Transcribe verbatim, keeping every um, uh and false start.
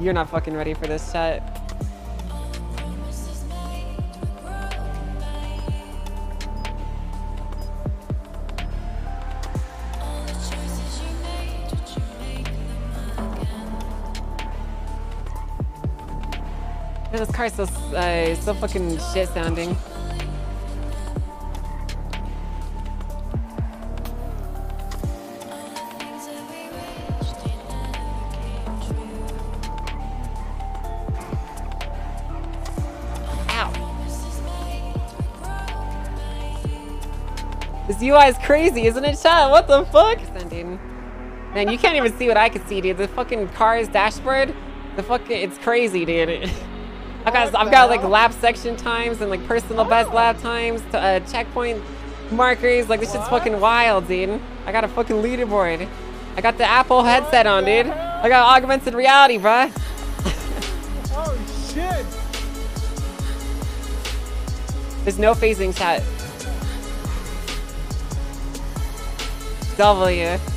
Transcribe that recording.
You're not fucking ready for this set. This car's so, uh, so fucking shit sounding. This U I is crazy, isn't it, child? What the fuck? Man, you can't even see what I can see, dude. The fucking car's dashboard, the fucking, it's crazy, dude. I've got, I've got like lap section times and like personal best lap times, to, uh, checkpoint markers. Like this shit's fucking wild, dude. I got a fucking leaderboard. I got the Apple headset on, dude. I got augmented reality, bruh. Oh shit! There's no phasing, chat. W.